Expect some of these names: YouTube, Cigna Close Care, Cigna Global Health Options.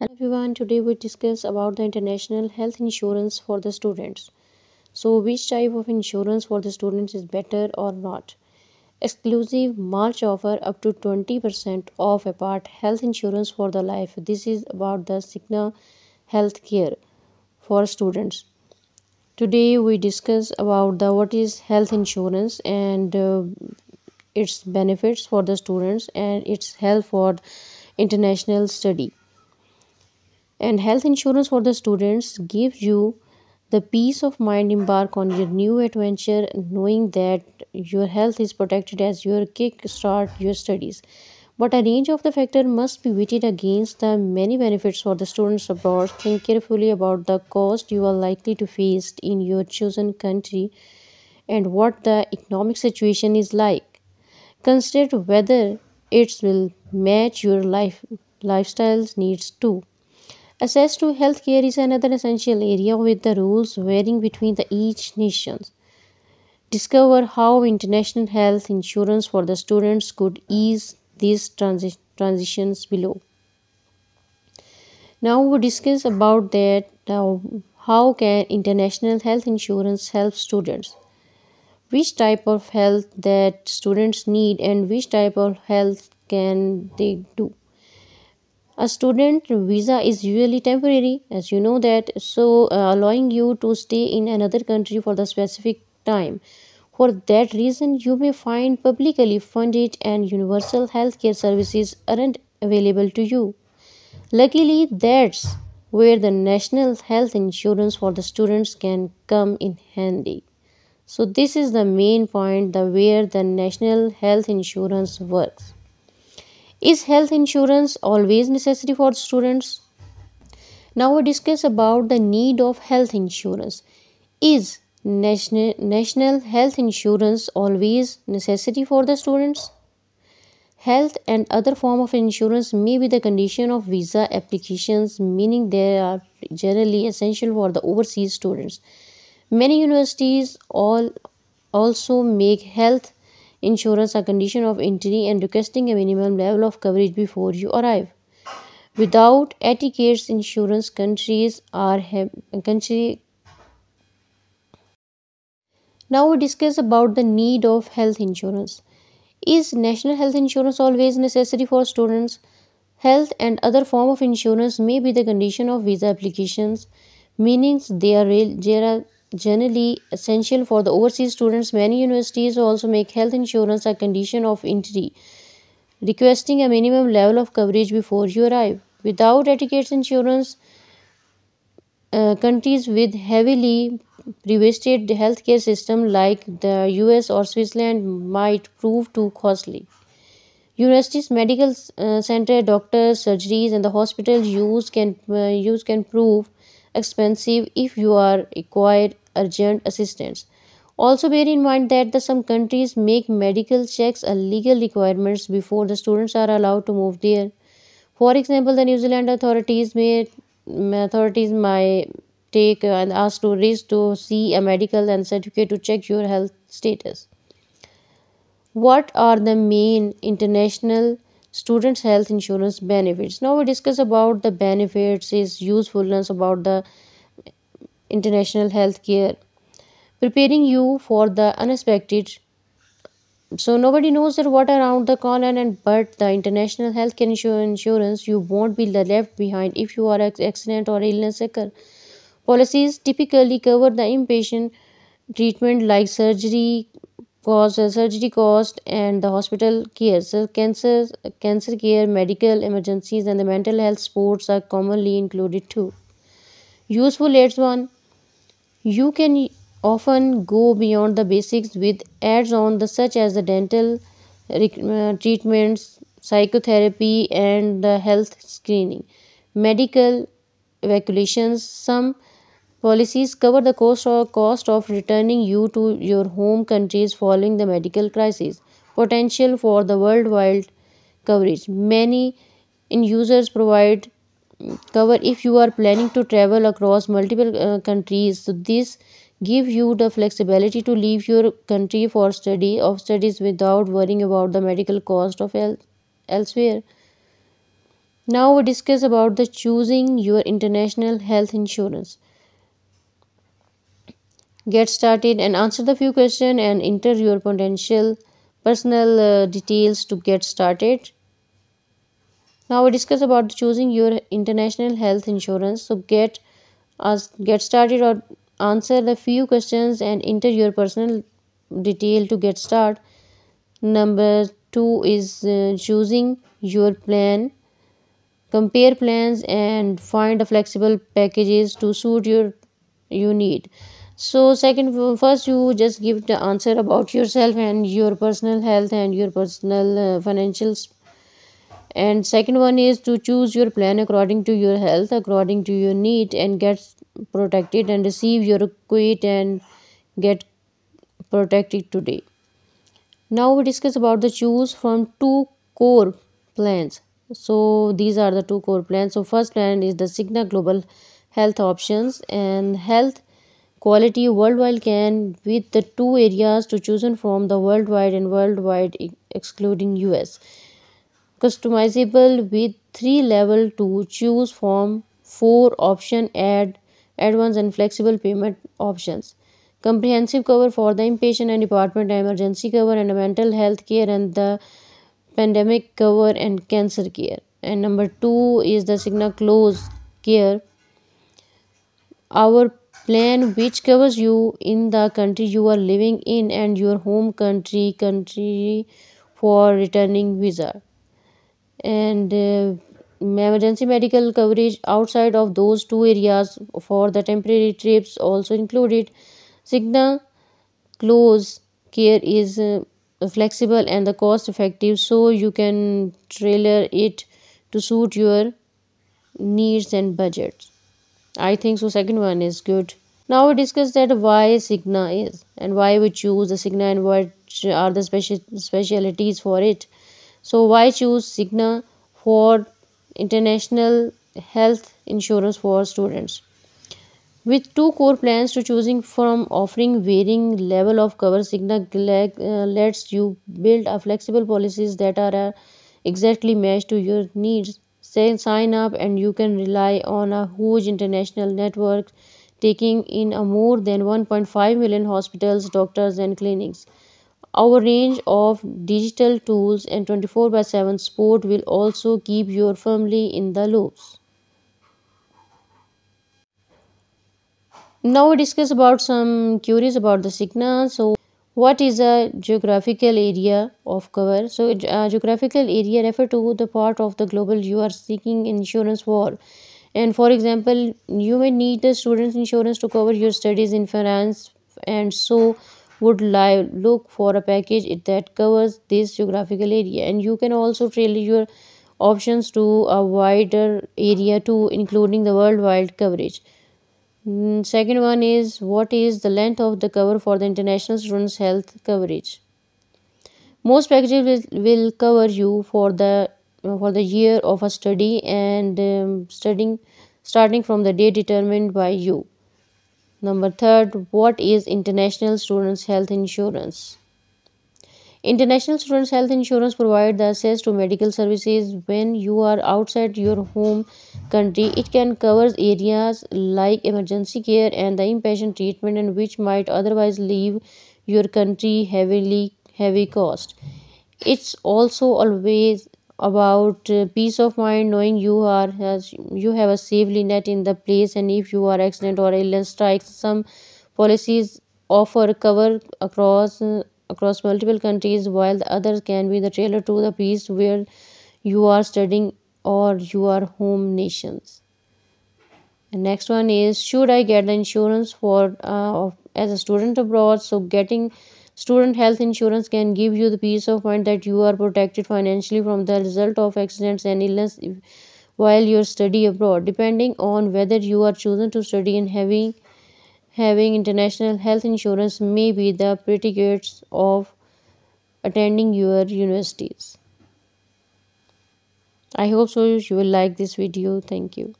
Hello everyone, today we discuss about the international health insurance for the students. So which type of insurance for the students is better or not? Exclusive March offer up to 20% off apart health insurance for the life. This is about the Cigna Health Care for students. Today we discuss about the what is health insurance and its benefits for the students and its help for international study. And health insurance for the students gives you the peace of mind embark on your new adventure knowing that your health is protected as your kick-start your studies. But a range of the factors must be weighted against the many benefits for the students abroad. Think carefully about the cost you are likely to face in your chosen country and what the economic situation is like. Consider whether it will match your lifestyle's needs too. Access to healthcare is another essential area with the rules varying between each nation. Discover how international health insurance for the students could ease these transitions below. Now we discuss about that how can international health insurance help students? Which type of health that students need and which type of health can they do? A student visa is usually temporary, as you know that, so allowing you to stay in another country for the specific time. For that reason, you may find publicly funded and universal healthcare services aren't available to you. Luckily, that's where the national health insurance for the students can come in handy. So this is the main point, where the national health insurance works. Is health insurance always necessary for students? Now we discuss about the need of health insurance. Is national health insurance always necessary for the students? Health and other form of insurance may be the condition of visa applications, meaning they are generally essential for the overseas students. Many universities also make health insurance a condition of entry and requesting a minimum level of coverage before you arrive. Without adequate insurance, Now we discuss about the need of health insurance. Is national health insurance always necessary for students? Health and other form of insurance may be the condition of visa applications, meaning they are generally essential for the overseas students. Many universities also make health insurance a condition of entry, requesting a minimum level of coverage before you arrive. Without adequate insurance, countries with heavily privatized healthcare system like the US or Switzerland might prove too costly. Universities, medical center, doctors, surgeries, and the hospitals can prove expensive if you are required urgent assistance. Also bear in mind that some countries make medical checks a legal requirement before the students are allowed to move there. For example, the New Zealand authorities might take and ask tourists to see a medical and certificate to check your health status. What are the main international students' health insurance benefits? Now we discuss about the benefits, its usefulness about the international health care. Preparing you for the unexpected. So nobody knows that what around the corner, but the international health care insurance, you won't be left behind if you are accident or illness occur. Policies typically cover the inpatient treatment like surgery cost and the hospital care. So cancer care, medical emergencies, and the mental health supports are commonly included too. Useful add-on. You can often go beyond the basics with add-on such as the dental treatments, psychotherapy, and health screening, medical evacuations. Some policies cover the cost of returning you to your home countries following the medical crisis. Potential for the worldwide coverage. Many insurers provide cover if you are planning to travel across multiple countries. So this gives you the flexibility to leave your country for studies without worrying about the medical cost of elsewhere. Now we discuss about the choosing your international health insurance. Get started and answer the few questions and enter your potential personal details to get started. Now we discuss about choosing your international health insurance. So get started or answer the few questions and enter your personal detail to get started. Number 2 is choosing your plan. Compare plans and find the flexible packages to suit your need. So first you just give the answer about yourself and your personal health and your personal financials. And second one is to choose your plan according to your health, according to your need, and get protected and receive your quit and get protected today. Now we discuss about the choose from 2 core plans. So these are the 2 core plans. So first plan is the Cigna Global Health Options and Health Quality Worldwide Can, with the 2 areas to choose from, the worldwide and worldwide excluding US. Customizable with 3 level to choose from, 4 option add-ons and flexible payment options. Comprehensive cover for the inpatient and department, emergency cover and mental health care, and the pandemic cover and cancer care. And number 2 is the Cigna Close Care, our plan, which covers you in the country you are living in and your home country for returning visa. And emergency medical coverage outside of those 2 areas for the temporary trips also included. Cigna Close Care is flexible and the cost effective, so you can tailor it to suit your needs and budgets. I think so second one is good. Now we discuss that why Cigna is and why we choose the Cigna and what are the specialities for it. So why choose Cigna for international health insurance for students? With 2 core plans to choosing from, offering varying level of cover, Cigna lets you build a flexible policies that are exactly matched to your needs. Sign up and you can rely on a huge international network, taking in a more than 1.5 million hospitals, doctors and clinics. Our range of digital tools and 24/7 support will also keep your family in the loops. Now we discuss about some queries about the Cigna. So what is a geographical area of cover? So a geographical area refers to the part of the global you are seeking insurance for. And for example, you may need the student's insurance to cover your studies in France, and so would look for a package that covers this geographical area. And you can also tailor your options to a wider area too, including the worldwide coverage. Second one is, what is the length of the cover for the international students health coverage? Most packages will cover you for the year of a study and starting from the date determined by you. Number 3, what is international students health insurance? International students health insurance provides the access to medical services when you are outside your home country. It can cover areas like emergency care and the inpatient treatment, and which might otherwise leave your country heavy cost. It's also always about peace of mind, knowing you have a safely net in the place, and if you are accident or illness strikes, some policies offer cover across multiple countries, while the others can be the trailer to the place where you are studying or your home nations. And next one is, should I get the insurance for as a student abroad? So getting student health insurance can give you the peace of mind that you are protected financially from the result of accidents and illness while you study abroad. Depending on whether you are chosen to study in having international health insurance may be the prerequisites of attending your universities. I hope so you will like this video. Thank you.